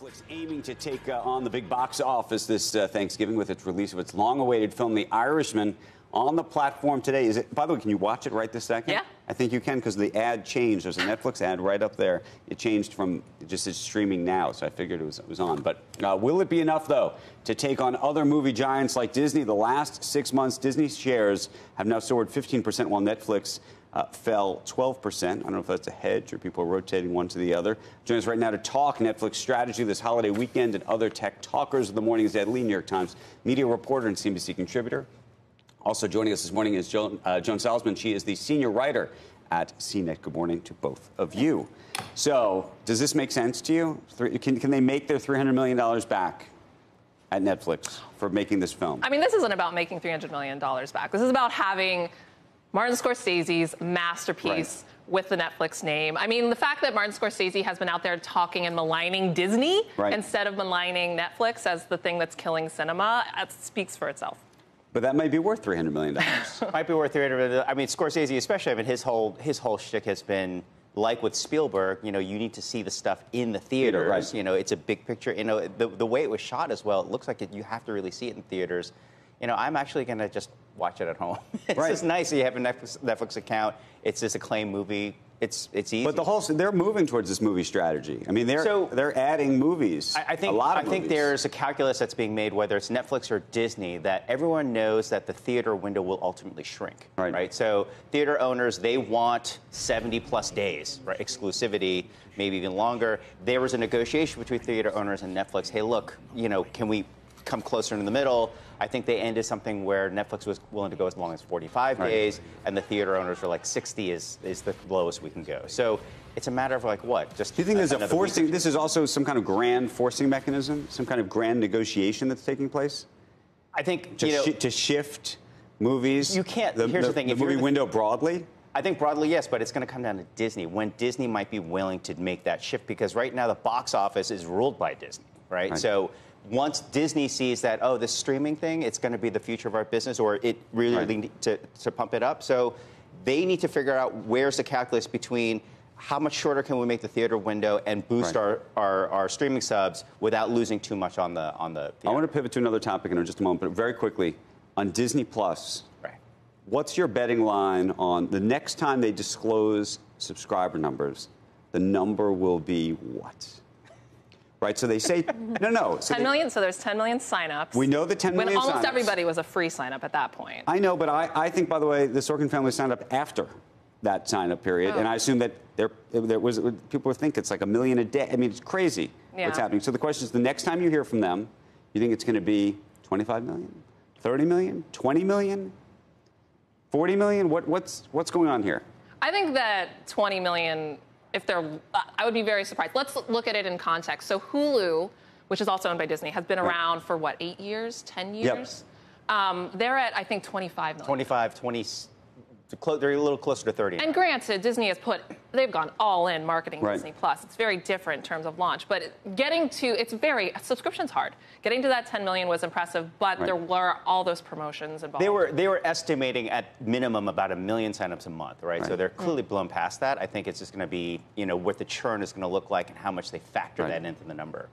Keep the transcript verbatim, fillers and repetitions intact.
Netflix aiming to take uh, on the big box office this uh, Thanksgiving with its release of its long-awaited film, The Irishman, on the platform today. Is it? By the way, can you watch it right this second? Yeah. I think you can because the ad changed. There's a Netflix ad right up there. It changed from it just it's streaming now, so I figured it was, it was on. But uh, will it be enough, though, to take on other movie giants like Disney? The last six months, Disney shares have now soared fifteen percent while Netflix Uh, fell twelve percent. I don't know if that's a hedge or people are rotating one to the other. Join us right now to talk Netflix strategy this holiday weekend and other tech talkers of the morning is Ed Lee, New York Times media reporter and C N B C contributor. Also joining us this morning is Joan, uh, Joan Solsman. She is the senior writer at C net. Good morning to both of you. So, does this make sense to you? Three, can, can they make their three hundred million dollars back at Netflix for making this film? I mean, this isn't about making three hundred million dollars back. This is about having Martin Scorsese's masterpiece right. with the Netflix name. I mean, the fact that Martin Scorsese has been out there talking and maligning Disney right. instead of maligning Netflix as the thing that's killing cinema, it speaks for itself. But that might be worth three hundred million dollars. Might be worth three hundred million dollars. I mean, Scorsese especially, I mean, his whole, his whole shtick has been, like with Spielberg, you know, you need to see the stuff in the theaters. Right. You know, it's a big picture. You know, the, the way it was shot as well, it looks like it, you have to really see it in theaters. You know, I'm actually going to just watch it at home. It's right. just nice that you have a Netflix, Netflix account. It's this acclaimed movie. It's it's easy. But the whole they're moving towards this movie strategy. I mean, they're so, they're adding movies. I, I think a lot of I movies. think there's a calculus that's being made, whether it's Netflix or Disney, that everyone knows that the theater window will ultimately shrink. Right. right? So theater owners, they want seventy plus days, right? Exclusivity, maybe even longer. There was a negotiation between theater owners and Netflix. Hey, look, you know, can we come closer in the middle? I think they ended something where Netflix was willing to go as long as forty-five days, and the theater owners were like sixty is is the lowest we can go. So it's a matter of like what? Just do you think there's a forcing? This is also some kind of grand forcing mechanism, some kind of grand negotiation that's taking place. I think to, you know, sh to shift movies. You can't. The, here's the, the thing: the if movie the, window broadly. I think broadly, yes, but it's going to come down to Disney, when Disney might be willing to make that shift, because right now the box office is ruled by Disney, right? right. So once Disney sees that, oh, this streaming thing, it's going to be the future of our business, or it really right. need to, to pump it up. So they need to figure out where's the calculus between how much shorter can we make the theater window and boost right. our, our, our streaming subs without losing too much on the on the theater. I want to pivot to another topic in just a moment, but very quickly, on Disney Plus, right. what's your betting line on the next time they disclose subscriber numbers, the number will be what? Right, so they say, no, no. So ten million, so there's ten million sign-ups. We know the ten million sign-ups. When almost everybody was a free sign-up at that point. I know, but I, I think, by the way, the Sorkin family signed up after that sign-up period, oh. and I assume that there, there was people think it's like a million a day. I mean, it's crazy yeah. what's happening. So the question is, the next time you hear from them, you think it's going to be twenty-five million, thirty million, twenty million, forty million? What, what's, what's going on here? I think that twenty million... If they're, I would be very surprised. Let's look at it in context. So Hulu, which is also owned by Disney, has been around for, what, eight years, ten years? Yep. Um, they're at, I think, twenty-five million. twenty-five, twenty, they're a little closer to thirty. And granted, Disney has put, they've gone all in marketing right. Disney Plus. It's very different in terms of launch. But getting to, it's very, subscription's hard. Getting to that ten million was impressive, but right. there were all those promotions involved. They were, they were estimating at minimum about a million signups a month, right? right. So they're clearly mm. blown past that. I think it's just going to be, you know, what the churn is going to look like and how much they factor right. that into the number.